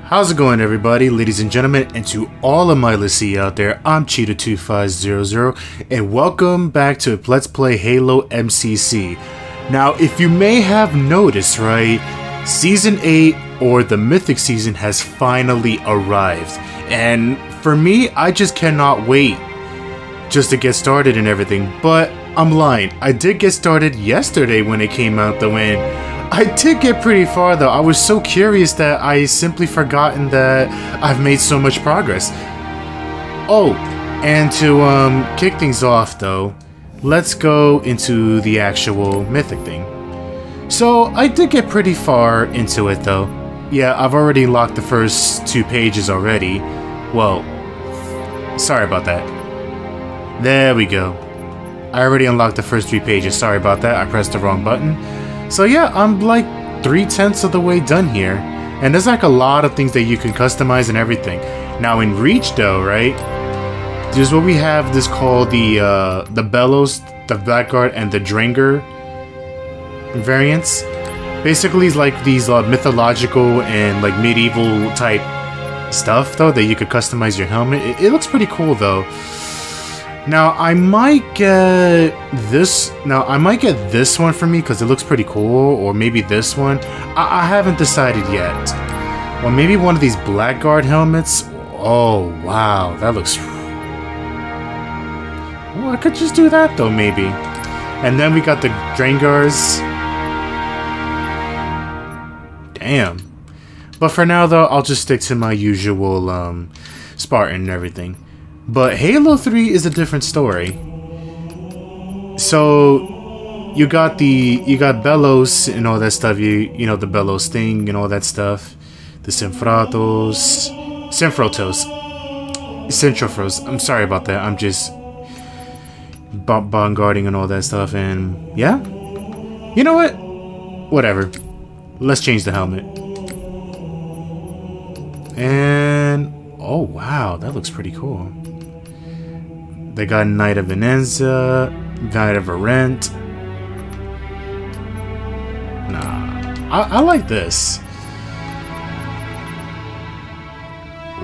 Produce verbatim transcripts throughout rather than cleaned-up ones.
How's it going, everybody, ladies and gentlemen, and to all of my listeners out there, I'm Chito two five hundred and welcome back to Let's Play Halo M C C. Now, if you may have noticed, right, Season eight or the Mythic Season has finally arrived, and for me, I just cannot wait just to get started and everything. But I'm lying, I did get started yesterday when it came out though, and I did get pretty far though. I was so curious that I simply forgotten that I've made so much progress. Oh, and to um, kick things off though, let's go into the actual Mythic thing. So I did get pretty far into it though. Yeah, I've already locked the first two pages already. Well, sorry about that. There we go. I already unlocked the first three pages. Sorry about that. I pressed the wrong button. So yeah, I'm like three-tenths of the way done here. And there's like a lot of things that you can customize and everything. Now in Reach though, right? There's what we have this called the uh, the Bellows, the Blackguard, and the Dringer variants. Basically, it's like these uh, mythological and like medieval type stuff though that you could customize your helmet. It, it looks pretty cool though. Now I might get this. Now I might get this one for me because it looks pretty cool, or maybe this one. I, I haven't decided yet. Or maybe one of these Blackguard helmets. Oh wow, that looks. Well, I could just do that though, maybe. And then we got the Draengars. Damn. But for now though, I'll just stick to my usual um, Spartan and everything. But Halo three is a different story. So you got the you got Bellows and all that stuff. You you know the Bellows thing and all that stuff. The Senfratos, Senfratos, Centrophos. I'm sorry about that. I'm just bombarding and all that stuff. And yeah, you know what? Whatever. Let's change the helmet. And oh wow, that looks pretty cool. They got Knight of Venenza, Guide of Arendt. Nah, I, I like this.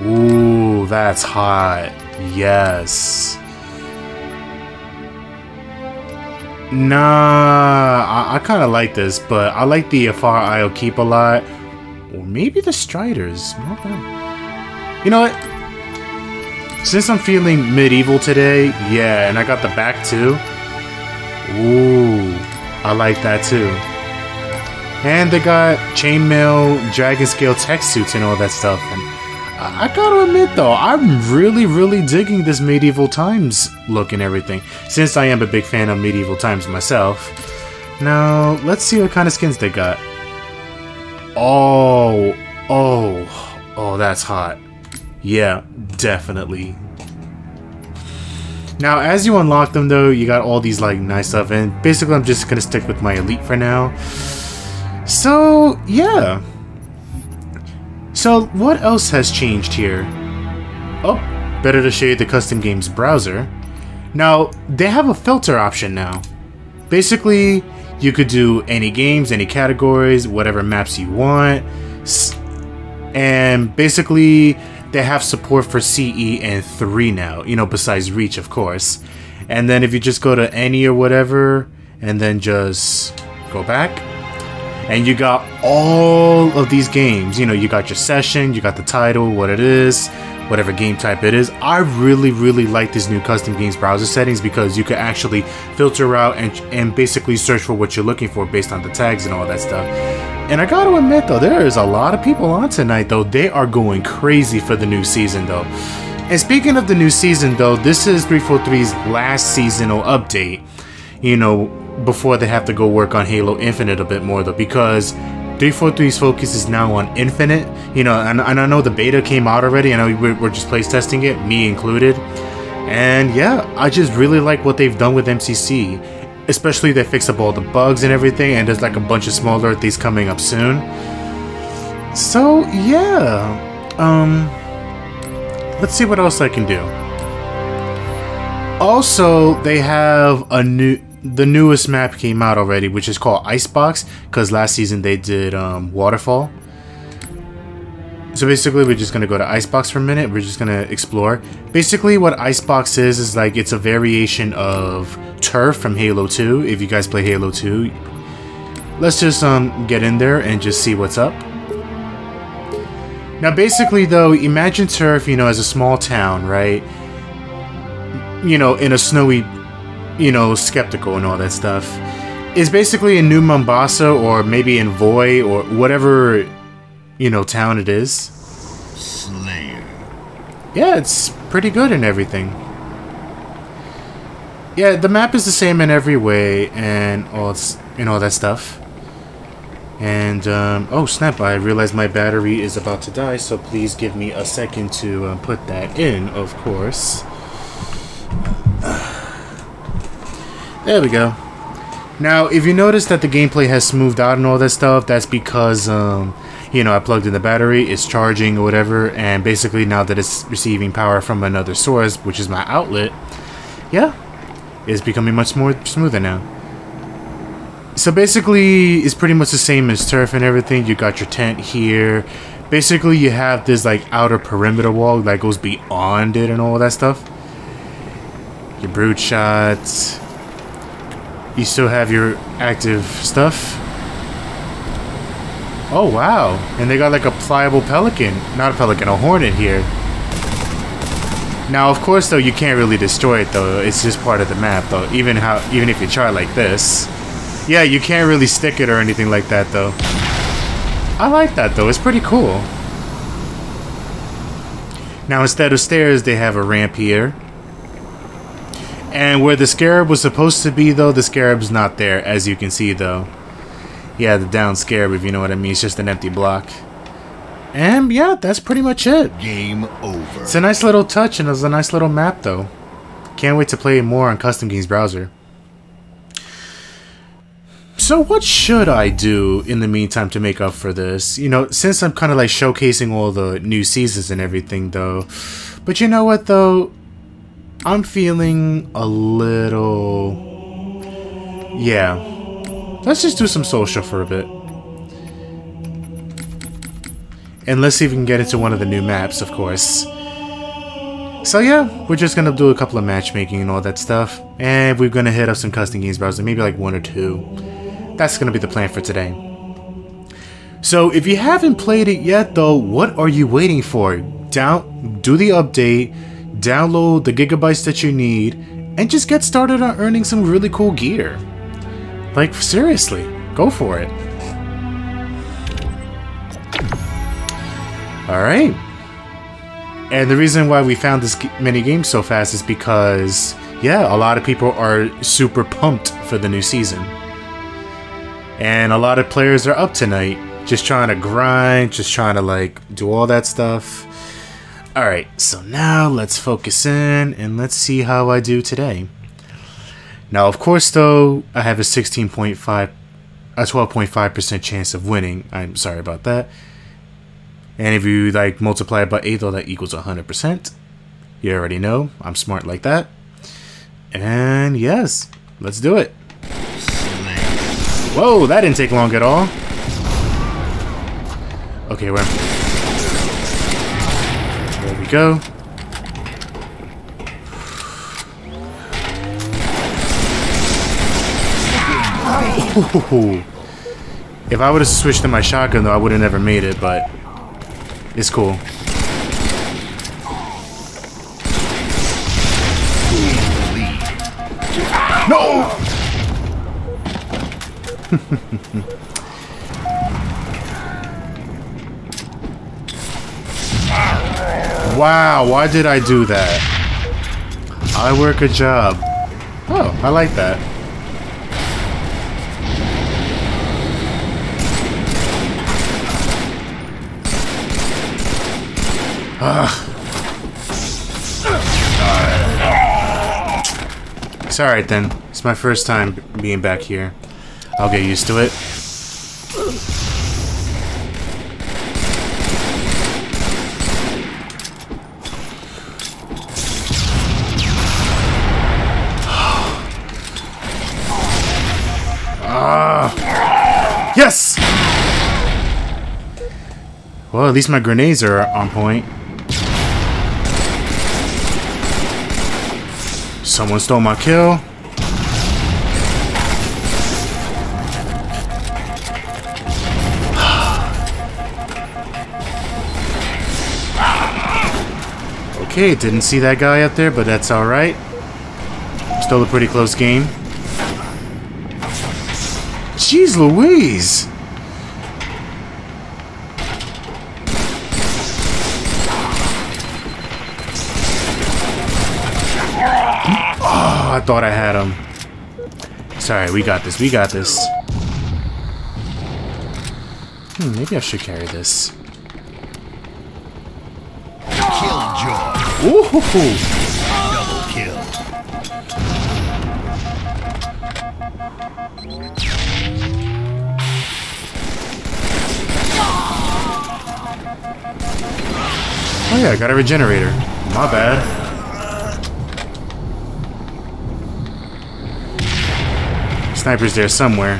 Ooh, that's hot. Yes. Nah, I, I kind of like this, but I like the Afar Isle Keep a lot. Or maybe the Striders. Not bad. You know what? Since I'm feeling medieval today, yeah, and I got the back too. Ooh, I like that too. And they got chainmail, dragon scale tech suits, and all that stuff. And I, I gotta admit though, I'm really, really digging this medieval times look and everything. Since I am a big fan of medieval times myself. Now, let's see what kind of skins they got. Oh, oh, oh, that's hot. Yeah, definitely. Now, as you unlock them, though, you got all these, like, nice stuff. And basically, I'm just going to stick with my elite for now. So, yeah. So, what else has changed here? Oh, better to shade the custom game's browser. Now, they have a filter option now. Basically, you could do any games, any categories, whatever maps you want. And basically, they have support for C E and three now, you know, besides Reach, of course. And then if you just go to any or whatever, and then just go back, and you got all of these games. You know, you got your session, you got the title, what it is, whatever game type it is. I really, really like this new custom games browser settings because you can actually filter out and, and basically search for what you're looking for based on the tags and all that stuff. And I gotta admit though, there is a lot of people on tonight though. They are going crazy for the new season though. And speaking of the new season though, this is three forty-three's last seasonal update. You know, before they have to go work on Halo Infinite a bit more though, because three forty-three's focus is now on Infinite. You know, and, and I know the beta came out already. I know we're, we're just place testing it, me included. And yeah, I just really like what they've done with M C C. Especially they fix up all the bugs and everything, and there's like a bunch of smaller things coming up soon. So yeah, um, let's see what else I can do. Also, they have a new, the newest map came out already, which is called Icebox, because last season they did um, Waterfall. So basically, we're just going to go to Icebox for a minute. We're just going to explore. Basically, what Icebox is, is like it's a variation of Turf from Halo two, if you guys play Halo two. Let's just um, get in there and just see what's up. Now, basically, though, imagine Turf, you know, as a small town, right? You know, in a snowy, you know, skeptical and all that stuff. It's basically in New Mombasa, or maybe in Voi, or whatever, you know, town it is. Slayer. Yeah, it's pretty good and everything. Yeah, the map is the same in every way, and all, and all that stuff. And, um, oh snap, I realized my battery is about to die, so please give me a second to uh, put that in, of course. There we go. Now, if you notice that the gameplay has smoothed out and all that stuff, that's because, um, you know, I plugged in the battery, it's charging or whatever, and basically now that it's receiving power from another source, which is my outlet, yeah, it's becoming much more smoother now. So basically, it's pretty much the same as Turf and everything. You got your tent here. Basically, you have this like outer perimeter wall that goes beyond it and all that stuff. Your brood shots. You still have your active stuff. Oh, wow. And they got like a pliable pelican. Not a pelican, a hornet here. Now, of course, though, you can't really destroy it, though. It's just part of the map, though. Even, how, even if you try like this. Yeah, you can't really stick it or anything like that, though. I like that, though. It's pretty cool. Now, instead of stairs, they have a ramp here. And where the scarab was supposed to be, though, the scarab's not there, as you can see, though. Yeah, the down scarab, if you know what I mean. It's just an empty block. And, yeah, that's pretty much it. Game over. It's a nice little touch, and it's a nice little map, though. Can't wait to play more on Custom Games browser. So what should I do in the meantime to make up for this? You know, since I'm kind of like showcasing all the new seasons and everything, though. But you know what, though? I'm feeling a little... Yeah. Let's just do some social for a bit. And let's see if we can get into one of the new maps, of course. So yeah, we're just going to do a couple of matchmaking and all that stuff. And we're going to hit up some Custom Games browser, maybe like one or two. That's going to be the plan for today. So if you haven't played it yet, though, what are you waiting for? Down, do the update, download the gigabytes that you need, and just get started on earning some really cool gear. Like, seriously, go for it. Alright. And the reason why we found this mini game so fast is because, yeah, a lot of people are super pumped for the new season. And a lot of players are up tonight, just trying to grind, just trying to like do all that stuff. Alright, so now let's focus in and let's see how I do today. Now, of course, though, I have a sixteen point five, a twelve point five percent chance of winning. I'm sorry about that. And if you like multiply it by eight, though, that equals one hundred percent. You already know, I'm smart like that. And yes, let's do it. Whoa, that didn't take long at all. Okay, where? There we go. Ooh. If I would have switched to my shotgun, though, I would have never made it, but it's cool. No! Wow, why did I do that? I work a job. Oh, I like that. Ugh. It's alright then. It's my first time being back here. I'll get used to it. Yes! Well, at least my grenades are on point. Someone stole my kill. Okay, didn't see that guy up there, but that's alright. Still a pretty close game. Jeez Louise! Oh, I thought I had him. It's alright, we got this, we got this. Hmm, maybe I should carry this. Ooh, hoo, hoo. Double kill. Oh yeah, I got a regenerator. My bad. Sniper's there somewhere.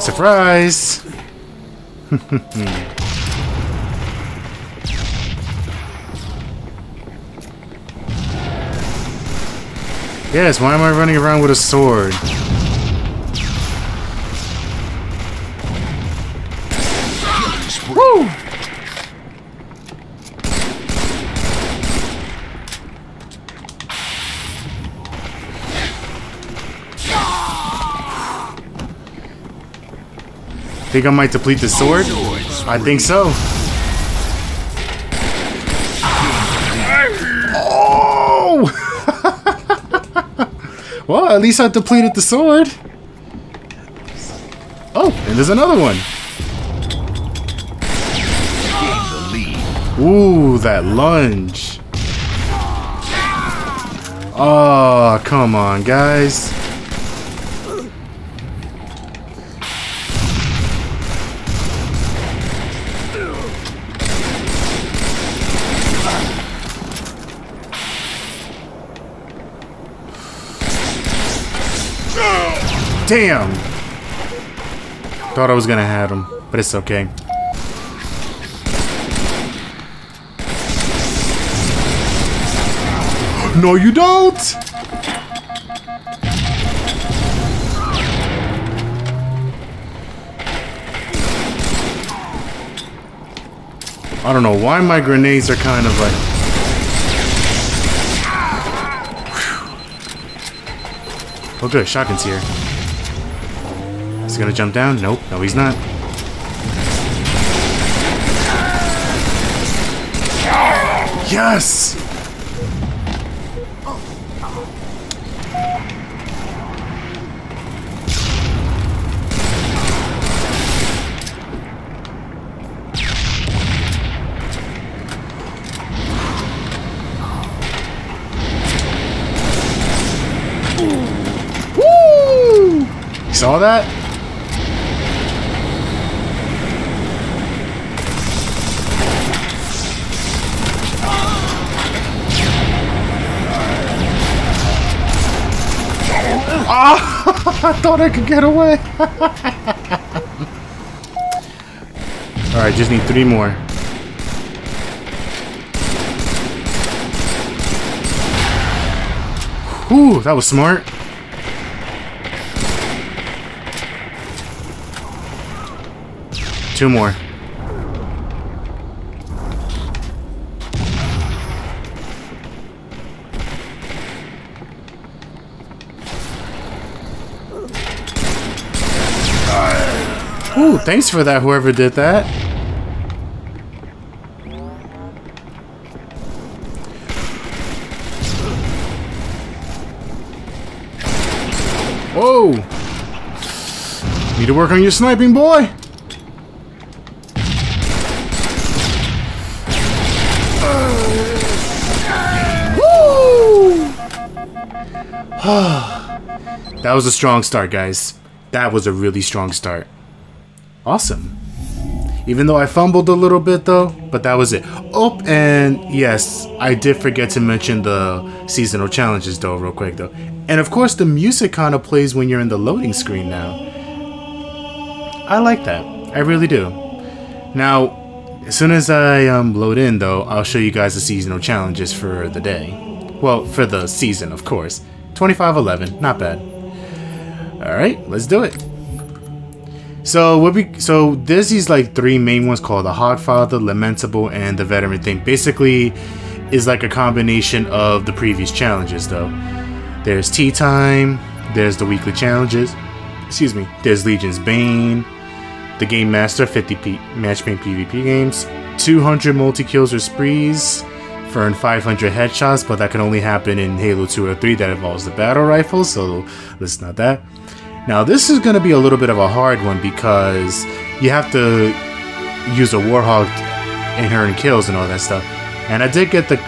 Surprise! Yes, why am I running around with a sword? Woo! Think I might deplete the sword? I think so. Oh! Well, at least I depleted the sword. Oh, and there's another one. Ooh, that lunge. Oh, come on, guys. Damn! Thought I was gonna have him, but it's okay. No, you don't! I don't know why my grenades are kind of like... Whew. Oh good, shotgun's here. He's gonna jump down? Nope. No, he's not. Yes! Woo! You saw that? I thought I could get away. All right, just need three more. Whew, that was smart. Two more. Ooh, thanks for that, whoever did that. Whoa! Need to work on your sniping, boy! Woo! That was a strong start, guys. That was a really strong start. Awesome. Even though I fumbled a little bit though, but that was it. Oh, and yes, I did forget to mention the seasonal challenges though, real quick though. And of course the music kind of plays when you're in the loading screen now. I like that, I really do. Now, as soon as I um, load in though, I'll show you guys the seasonal challenges for the day. Well, for the season, of course. twenty-five eleven, not bad. Alright, let's do it. So what we so there's these like three main ones called the Hogfather, Lamentable, and the Veteran Thing. Basically is like a combination of the previous challenges though. There's Tea Time, there's the weekly challenges, excuse me, there's Legion's Bane, the Game Master, fifty P matchmade PvP games, two hundred multi-kills or sprees, for five hundred headshots, but that can only happen in Halo two or three that involves the Battle Rifle, so let's not that. Now this is going to be a little bit of a hard one because you have to use a Warthog and earn kills and all that stuff. And I did get the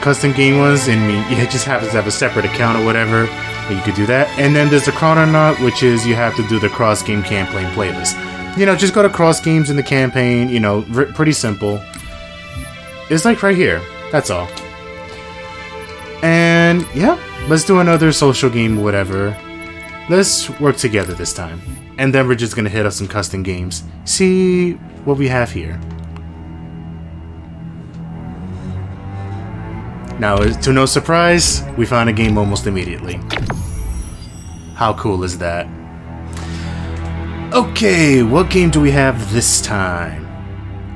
custom game ones, and it just happens to have a separate account or whatever, but you could do that. And then there's the chrononaut, which is you have to do the cross-game campaign playlist. You know, just go to cross games in the campaign, you know, pretty simple. It's like right here. That's all. And yeah, let's do another social game, whatever. Let's work together this time. And then we're just gonna hit up some custom games. See what we have here. Now, to no surprise, we found a game almost immediately. How cool is that? Okay, what game do we have this time?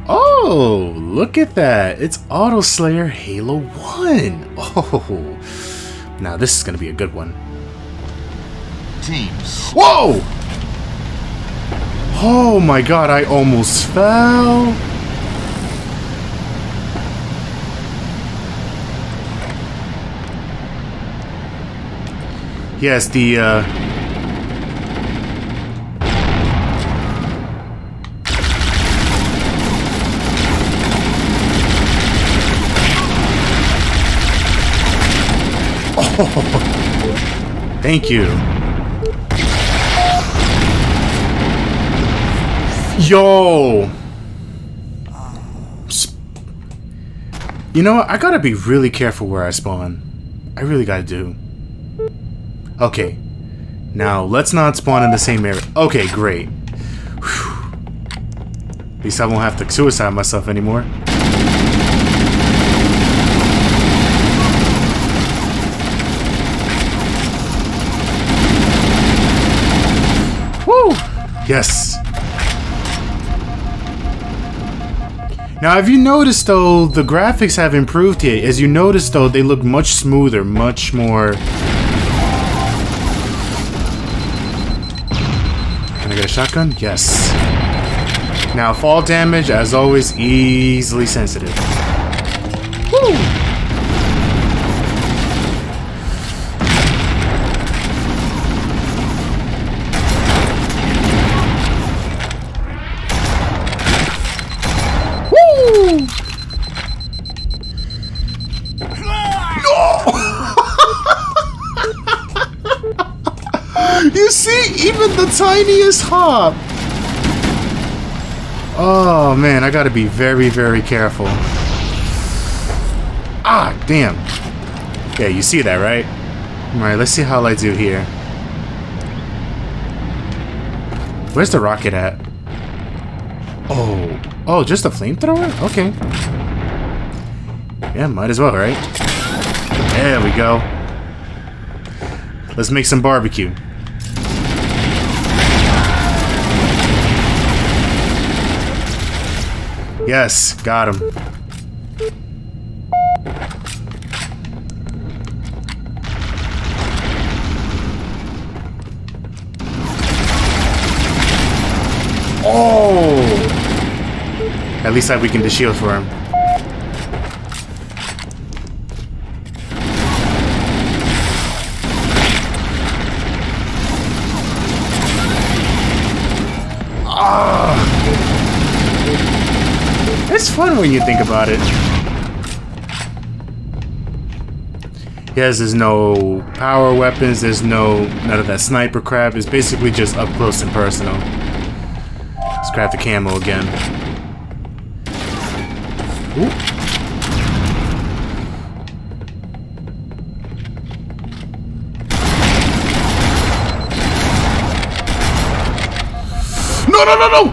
Oh, look at that. It's Auto Slayer Halo one. Oh, now this is going to be a good one. Teams. Whoa! Oh my god, I almost fell. Yes, the... Uh, Thank you. Yo! You know what? I gotta be really careful where I spawn. I really gotta do. Okay. Now, let's not spawn in the same area. Okay, great. Whew. At least I won't have to suicide myself anymore. Yes. Now, if you noticed though, the graphics have improved here. As you noticed though, they look much smoother, much more. Can I get a shotgun? Yes. Now, fall damage, as always, easily sensitive. Woo! The tiniest hop. Oh man, I gotta be very, very careful. Ah, damn. Yeah, you see that, right? Alright, let's see how I do here. Where's the rocket at? Oh. Oh, just a flamethrower? Okay. Yeah, might as well, right? There we go. Let's make some barbecue. Yes, got him. Oh! At least I weakened the shield for him. It's fun when you think about it. Yes, there's no power weapons, there's no none of that sniper crap. It's basically just up close and personal. Let's grab the camo again. Ooh. No, no, no, no!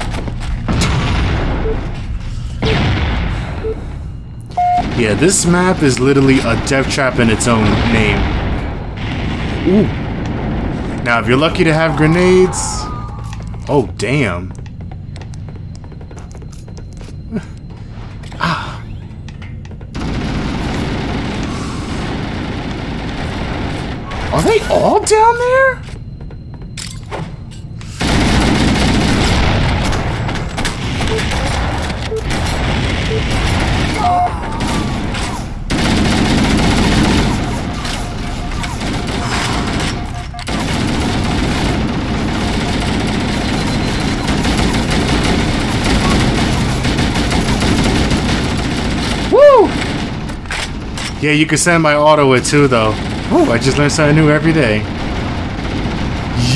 Yeah, this map is literally a death trap in its own name. Ooh. Now, if you're lucky to have grenades... Oh, damn. Ah. Are they all down there? Yeah, you can send my auto it too, though. Ooh, I just learned something new every day.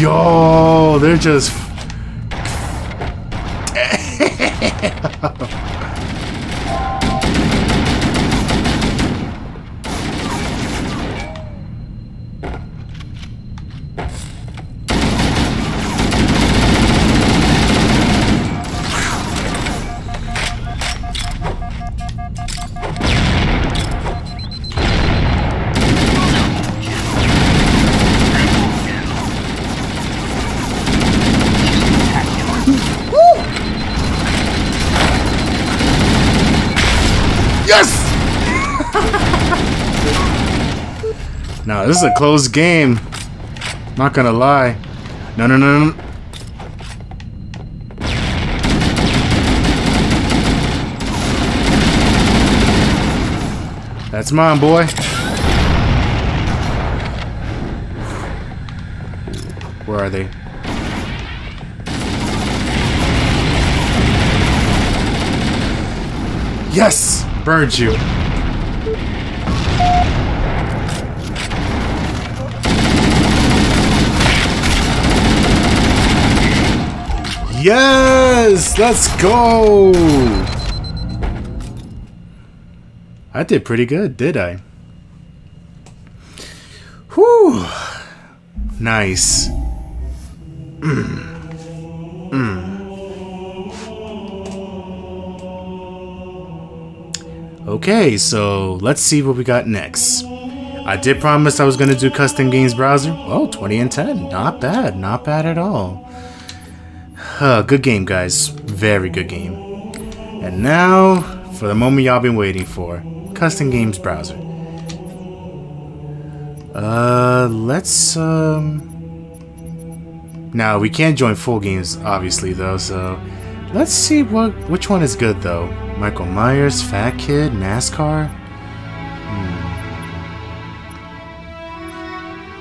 Yo, they're just... Nah, this is a close game. Not gonna lie. No, no, no, no. That's mine, boy. Where are they? Yes! Burned you. Yes! Let's go! I did pretty good, did I? Whew! Nice. Mm. Mm. Okay, so let's see what we got next. I did promise I was going to do custom games browser. Oh, twenty and ten. Not bad. Not bad at all. Uh, good game, guys. Very good game. And now, for the moment y'all been waiting for. Custom Games Browser. Uh, let's, um... Now, we can't join full games, obviously, though, so... Let's see what which one is good, though. Michael Myers, Fat Kid, NASCAR? Hmm.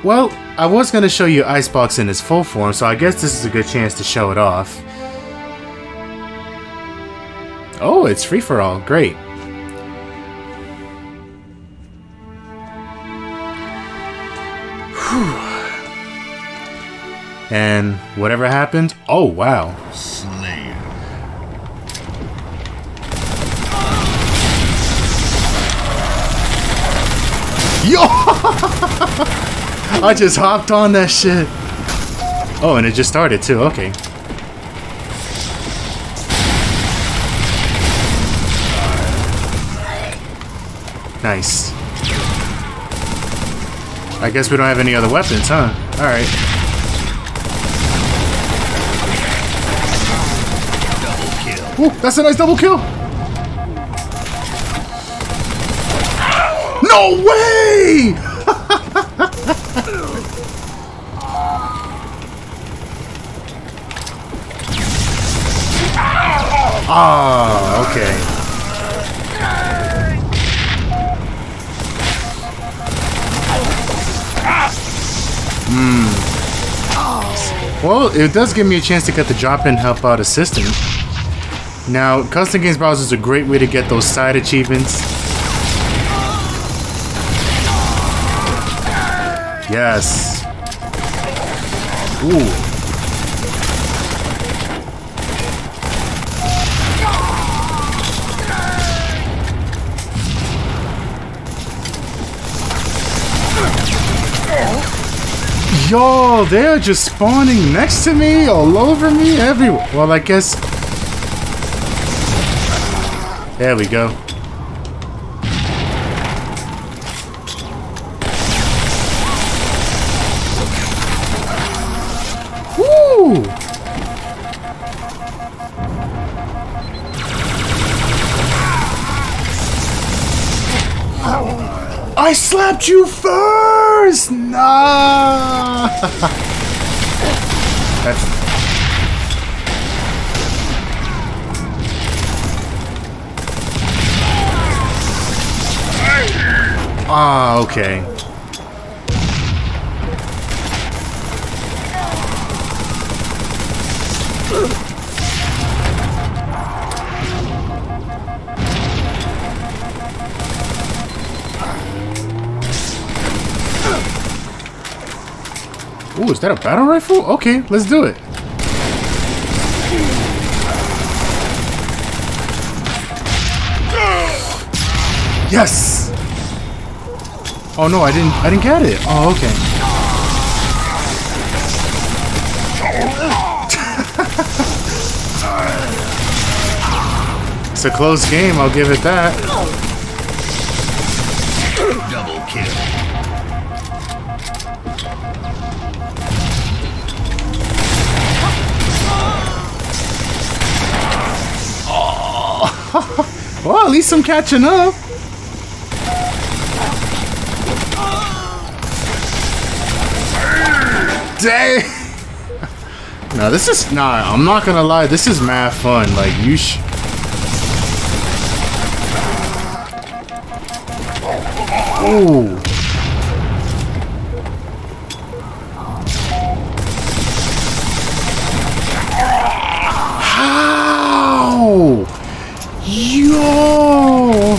Well... I was going to show you Icebox in its full form, so I guess this is a good chance to show it off. Oh, it's free for all. Great. Whew. And whatever happened... Oh, wow. Slayer. Yo! I just hopped on that shit. Oh, and it just started too. Okay. Nice. I guess we don't have any other weapons, huh? All right. Double kill. Ooh, that's a nice double kill. No way! Ah, okay. Hmm. Well, it does give me a chance to get the drop in help out assistant. Now, Custom Games Browser is a great way to get those side achievements. Yes. Ooh. Yo, they're just spawning next to me, all over me, everywhere. Well, I guess... There we go. Woo! I slapped you first! Nah! That's... Ah, okay. Ooh, is that a battle rifle? Okay, let's do it. Yes! Oh no, I didn't I didn't get it. Oh, okay. It's a close game, I'll give it that. Double kill. Well, at least I'm catching up. Dang. No, this is nah. I'm not gonna lie. This is mad fun. Like you sh. Ooh. How? Yo!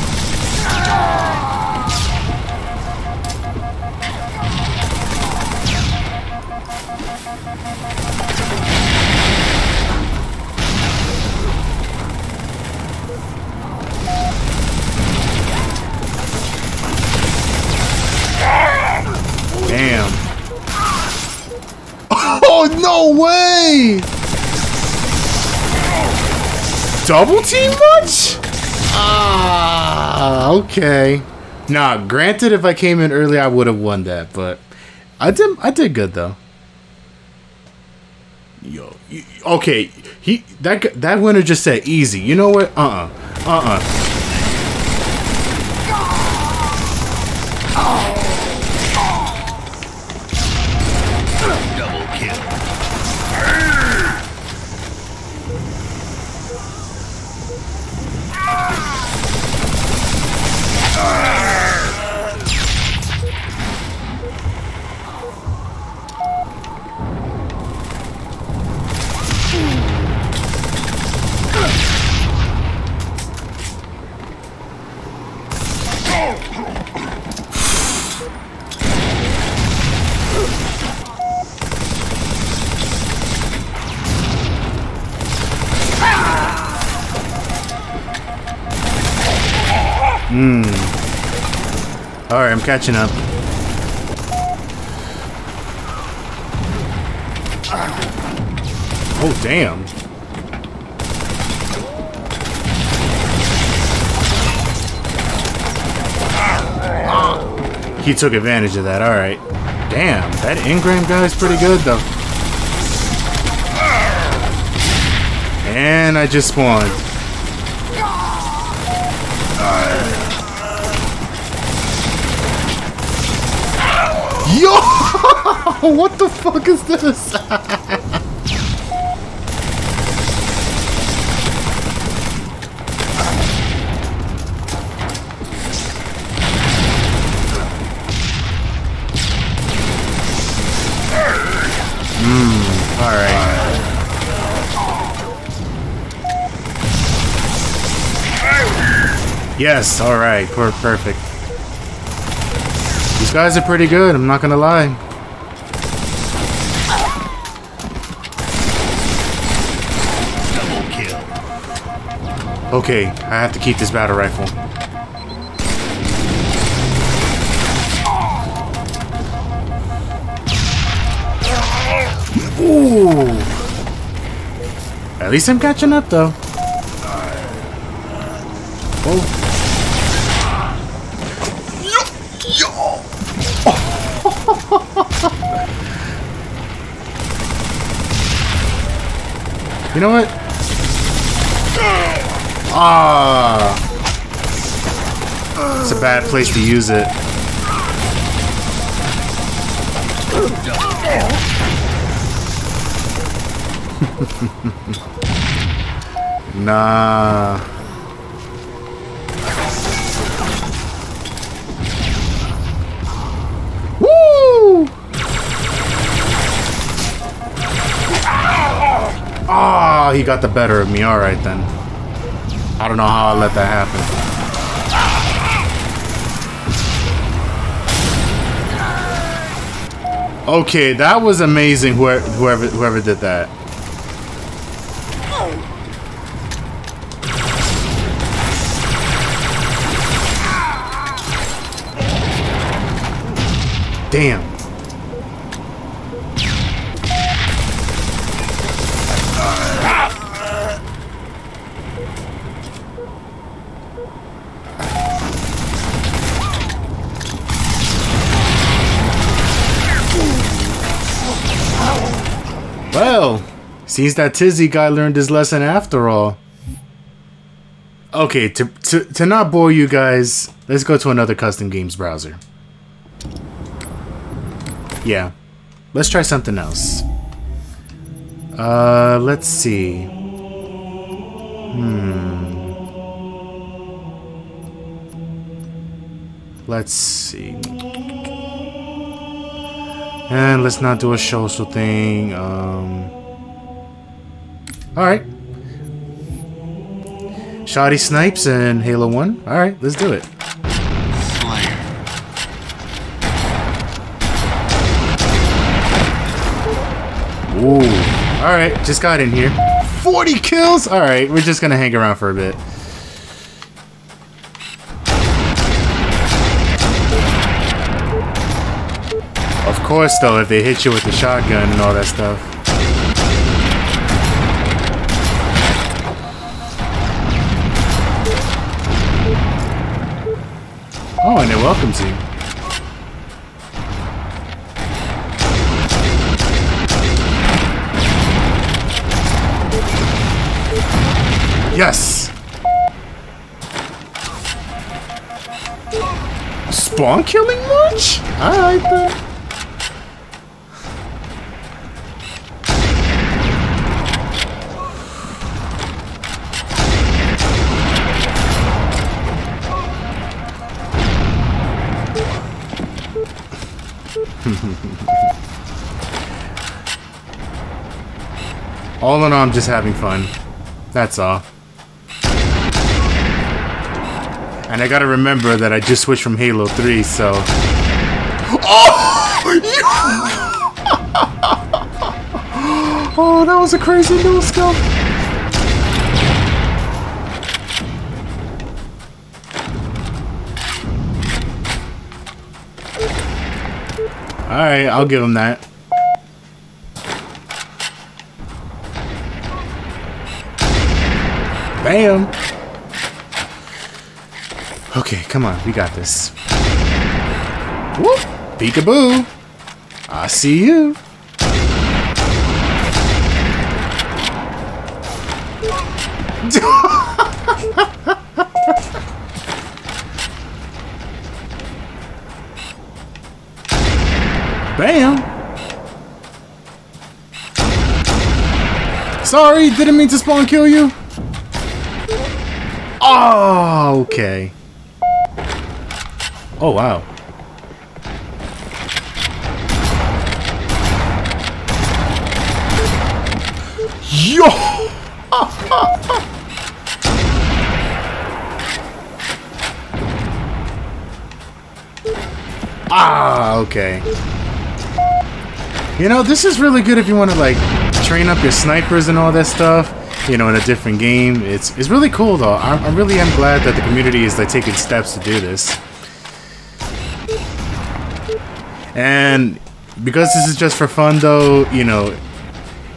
Damn. Oh, no way! Double team much? Ah, okay. Nah, granted, if I came in early, I would have won that, but I did. I did good though. Yo, you, okay. He that that winner just said easy. You know what? Uh uh. Uh uh. Double kill. Hmm. Alright, I'm catching up. Oh, damn. He took advantage of that, alright. Damn, that Ingram guy's pretty good, though. And I just spawned. Yo! What the fuck is this? Mmm, alright. Yes, alright, perfect. These guys are pretty good, I'm not gonna lie. Double kill. Okay, I have to keep this battle rifle. Ooh. At least I'm catching up, though. Oh. You know what? Ah, it's a bad place to use it. Nah. Woo! Ah, oh, he got the better of me. All right, then. I don't know how I let that happen. Okay, that was amazing, whoever, whoever, whoever did that. Damn. Seems that Tizzy guy learned his lesson after all. Okay, to, to, to not bore you guys, let's go to another custom games browser. Yeah. Let's try something else. Uh, let's see. Hmm. Let's see. And let's not do a social thing. Um... Alright. Shoddy Snipes and Halo one. Alright, let's do it. Slayer. Ooh. Alright, just got in here. forty kills? Alright, we're just gonna hang around for a bit. Of course, though, if they hit you with the shotgun and all that stuff. Oh, and it welcomes you. Yes! Spawn killing much? I like that. All in all, I'm just having fun. That's all. And I gotta remember that I just switched from Halo three, so... Oh! Oh, that was a crazy new skill! Alright, I'll give him that. Bam! Okay, come on, we got this. Whoop! Peekaboo! I see you! Bam! Sorry, didn't mean to spawn kill you. Oh, okay. Oh, wow. Yo! Ah, okay. You know, this is really good if you want to, like, train up your snipers and all that stuff, you know, in a different game. It's it's really cool, though. I, I really am glad that the community is, like, taking steps to do this. And because this is just for fun, though, you know,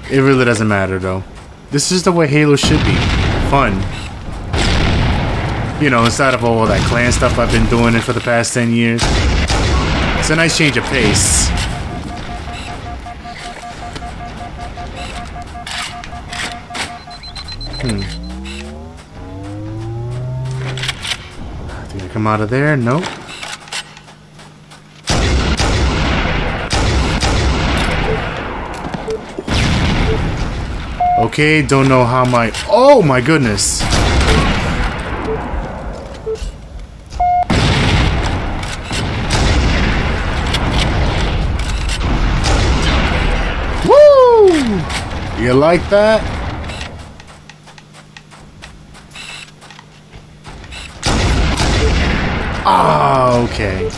It really doesn't matter, though. This is the way Halo should be. Fun. You know, instead of all that clan stuff I've been doing it for the past ten years. It's a nice change of pace. Hmm. I think I come out of there. Nope. Okay, don't know how my... Oh my goodness! Woo! You like that? Ah, okay.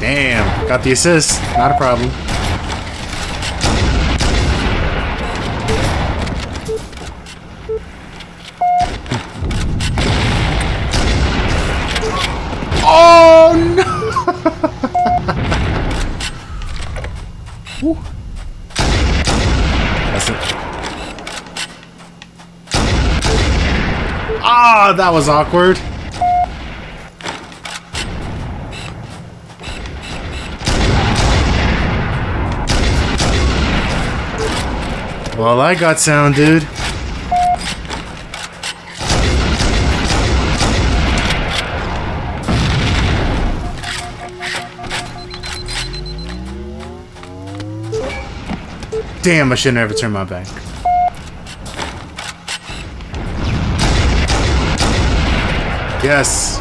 Damn, got the assist. Not a problem. Oh no! That's it. Ah, that was awkward. Well, I got sound, dude. Damn, I should never turn my back. Yes.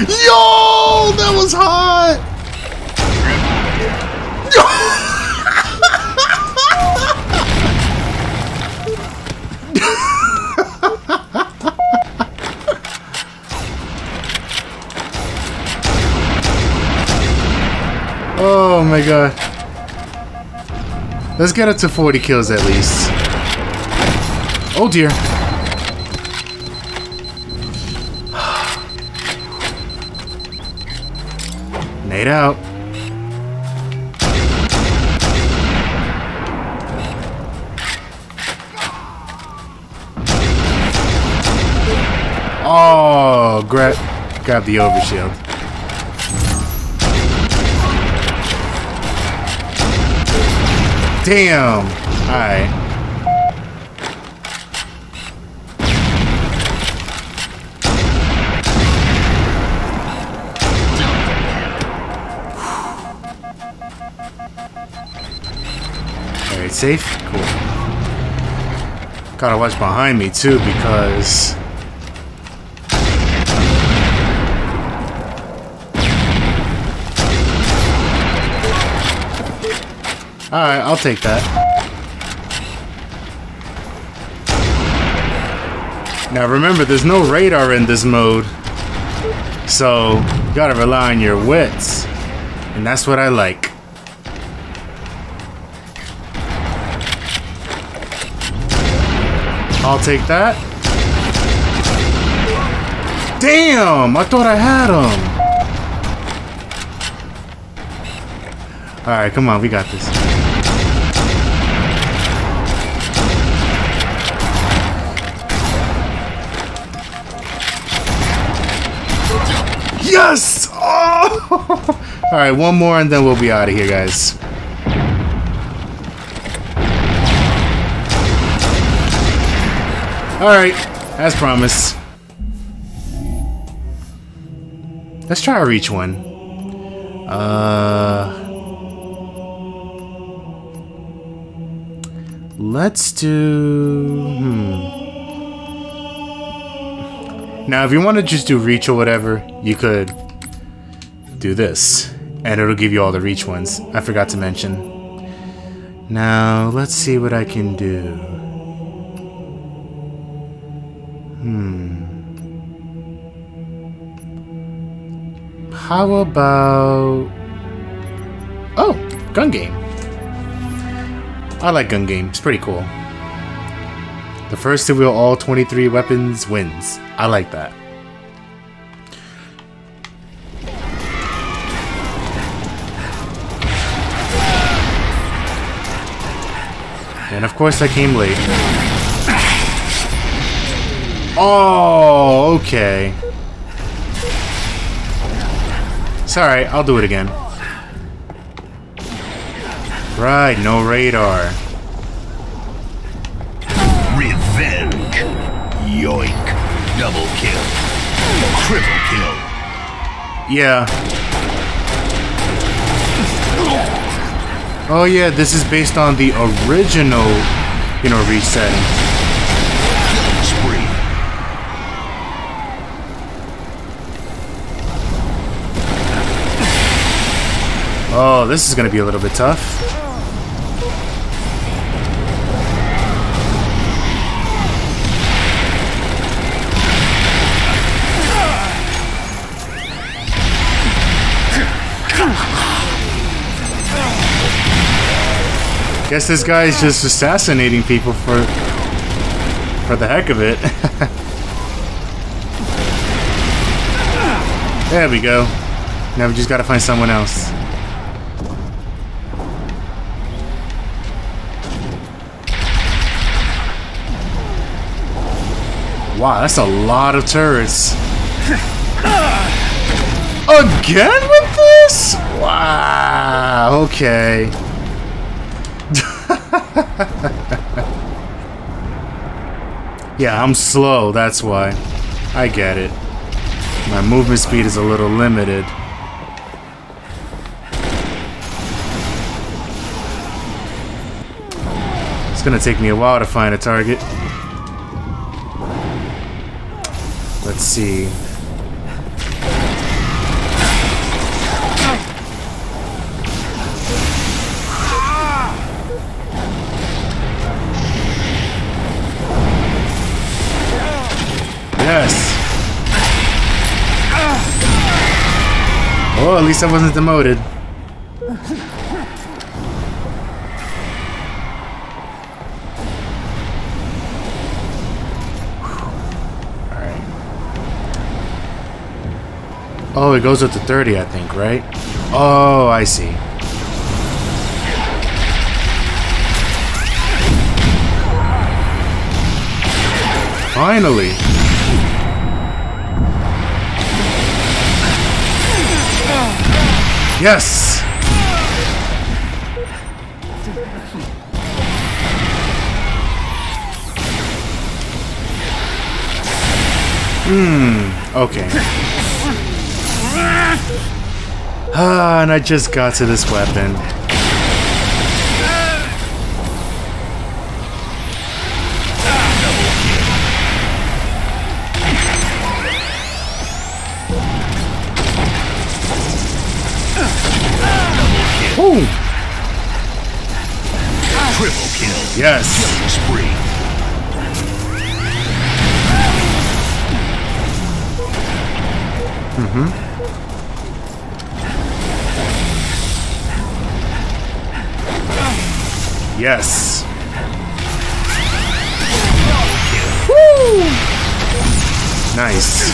Yo, that was hot! Oh my god. Let's get up to forty kills at least. Oh dear. Nade out. Oh, grab, grab the overshield. Damn. All right. Safe? Cool. Gotta watch behind me too because... Alright, I'll take that. Now remember, there's no radar in this mode. So, you gotta rely on your wits. And that's what I like. I'll take that. Damn! I thought I had him. Alright, come on. We got this. Yes! Oh! Alright, one more and then we'll be out of here, guys. Alright, as promised. Let's try a reach one. Uh, let's do... Hmm. Now, if you want to just do reach or whatever, you could do this. And it'll give you all the reach ones. I forgot to mention. Now, let's see what I can do. Hmm. How about... Oh, gun game. I like gun game. It's pretty cool. The first to wheel all twenty-three weapons wins. I like that. And of course I came late. Oh, okay. It's alright, I'll do it again. Right, no radar. Revenge! Yoink. Double kill. Triple kill. Yeah. Oh yeah, this is based on the original, you know, reset. Killing spree. Oh, this is gonna be a little bit tough. Guess this guy is just assassinating people for for the heck of it. There we go. Now we just gotta find someone else. Wow, that's a lot of turrets. Again with this? Wow, okay. Yeah, I'm slow, that's why. I get it. My movement speed is a little limited. It's gonna take me a while to find a target. Let's see. Yes. Oh, at least I wasn't demoted. Alright. Oh, it goes up to thirty, I think, right? Oh, I see. Finally. Yes! Hmm, okay. Ah, and I just got to this weapon. Ooh. Triple kill. Yes. Killing spree. Mm-hmm. Yes. Woo. Nice.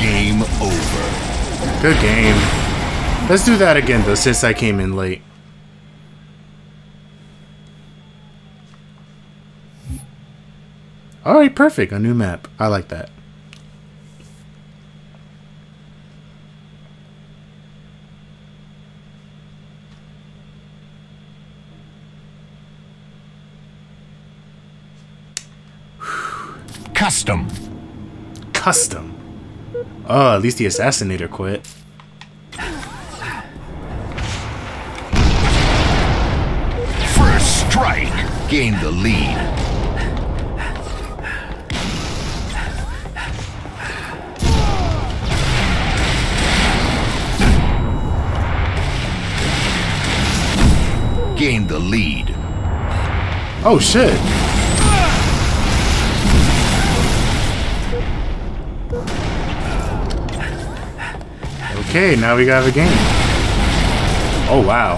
Game over. Good game. Let's do that again, though, since I came in late. Alright, perfect. A new map. I like that. Custom. Custom. Oh, at least the assassinator quit. First strike. Gain the lead. the lead. Oh shit. Okay, now we got a game. Oh wow.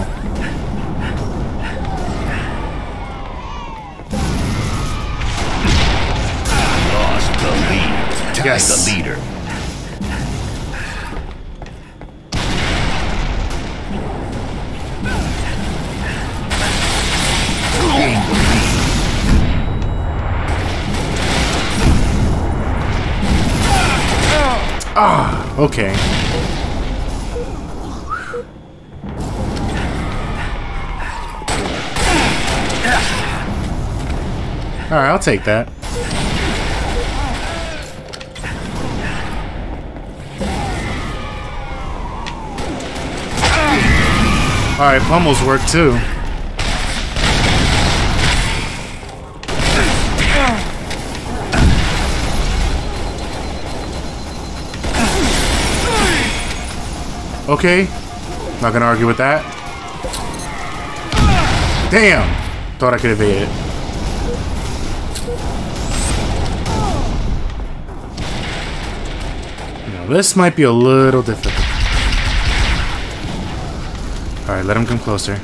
Lost the lead. Tied yes. the leader. Ah, okay. All right, I'll take that. All right, Pummel's work too. Okay, not gonna argue with that. Damn! Thought I could evade it. Now this might be a little difficult. All right, let him come closer.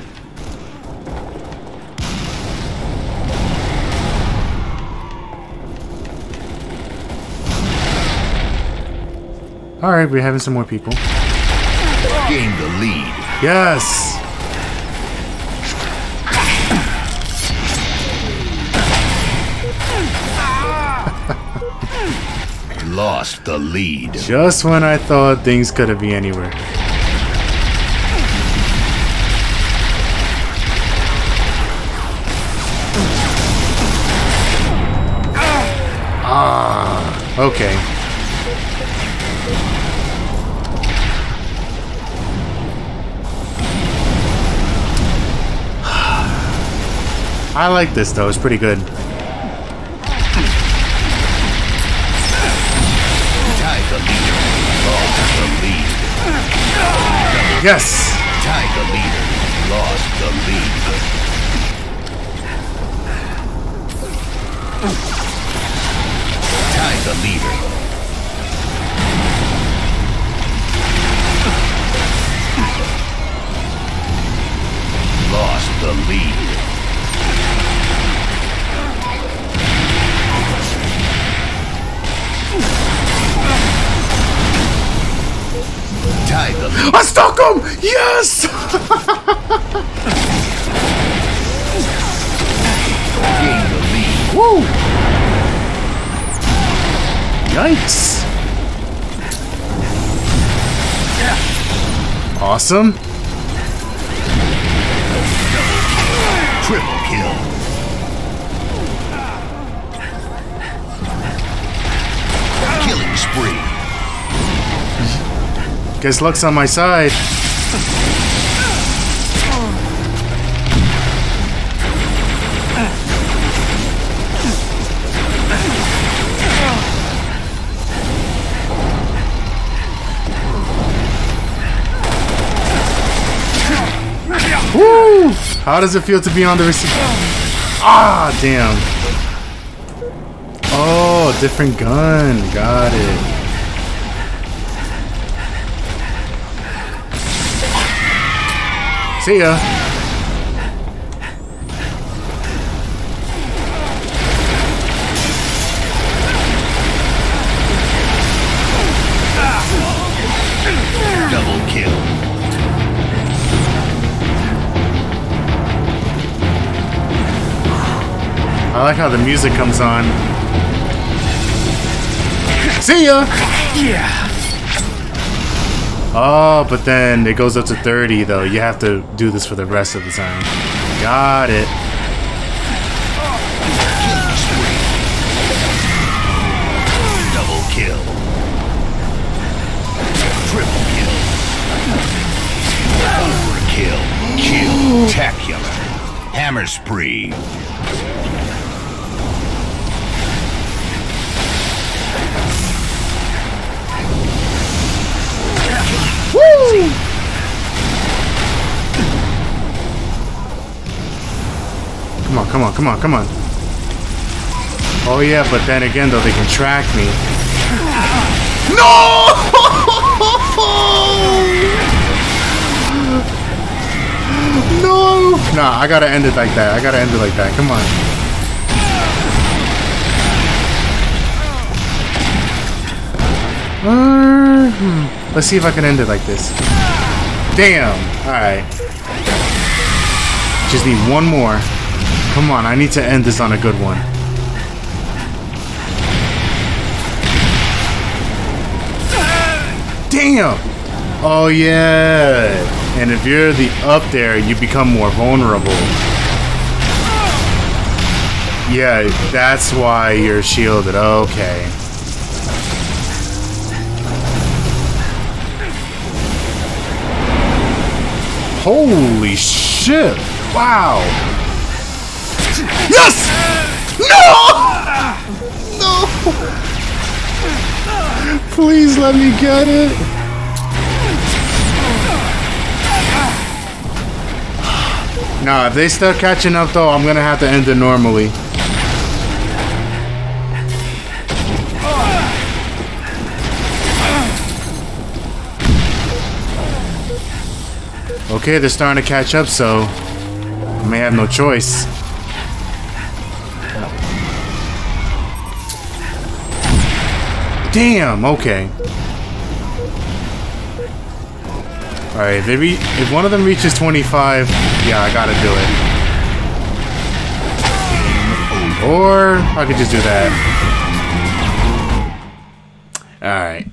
All right, we're having some more people. Gain the lead. Yes. Lost the lead. Just when I thought things couldn't be anywhere. Ah. Okay. I like this though, it's pretty good. Yes! Tied the leader, lost the lead. Tied the leader. Lost the lead. I stuck him! Yes! Woo! Yikes! Awesome! Triple kill! Killing spree! Guess luck's on my side. Woo! How does it feel to be on the receiver? Ah, damn. Oh, different gun. Got it. See ya. Double kill. I like how the music comes on. See ya. Yeah. Oh, but then it goes up to thirty, though. You have to do this for the rest of the time. Got it. Double kill. Triple kill. Overkill. Kill-tacular. Hammer spree. Woo! Come on, come on, come on, come on. Oh yeah, but then again though, they can track me. No! No! Nah, I gotta end it like that. I gotta end it like that. Come on. Uh, hmm. Let's see if I can end it like this. Damn! Alright. Just need one more. Come on, I need to end this on a good one. Damn! Oh yeah! And if you're the up there, you become more vulnerable. Yeah, that's why you're shielded. Okay. Holy shit! Wow! Yes! No! No! Please let me get it! Nah, if they start catching up though, I'm gonna have to end it normally. Okay, they're starting to catch up, so I may have no choice. Damn, okay. Alright, if, if one of them reaches twenty-five, yeah, I gotta do it. Or I could just do that. Alright.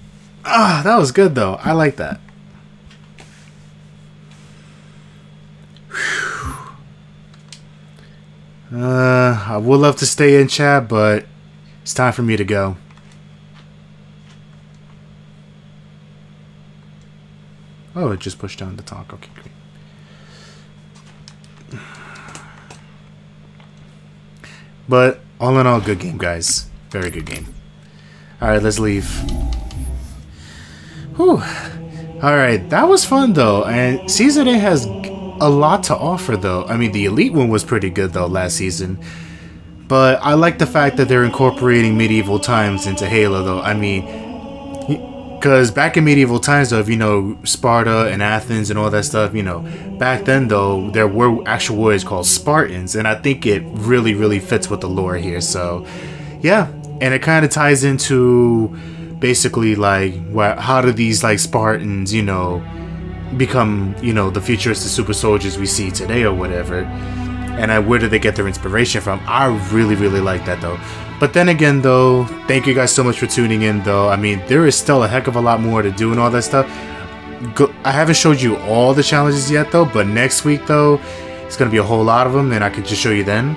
Ah, that was good though. I like that. Uh, I would love to stay in chat, but it's time for me to go. Oh, it just pushed down the talk. Okay, great. But all in all, good game, guys. Very good game. Alright, let's leave. Whew. Alright, that was fun, though. And Season eight has a lot to offer though. I mean, the Elite one was pretty good though last season, but I like the fact that they're incorporating medieval times into Halo though. I mean, because back in medieval times though, if you know Sparta and Athens and all that stuff, you know, back then though, there were actual warriors called Spartans, and I think it really really fits with the lore here. So yeah, and it kind of ties into basically like what, how do these like Spartans, you know, become, you know, the futuristic super soldiers we see today or whatever, and I, where do they get their inspiration from? I really really like that though. But then again though, thank you guys so much for tuning in though. I mean, there is still a heck of a lot more to do and all that stuff. Go, I haven't showed you all the challenges yet though, but next week though it's gonna be a whole lot of them, and I could just show you then.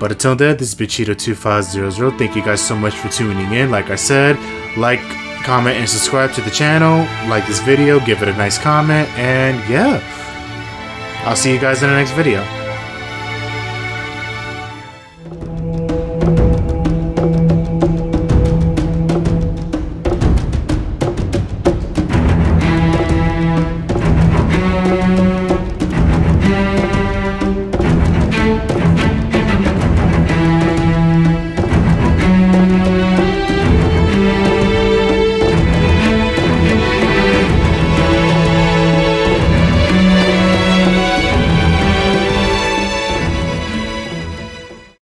But until then, this has been Chito two five hundred. Thank you guys so much for tuning in. Like I said, like, comment and subscribe to the channel, like this video, give it a nice comment, and yeah, I'll see you guys in the next video.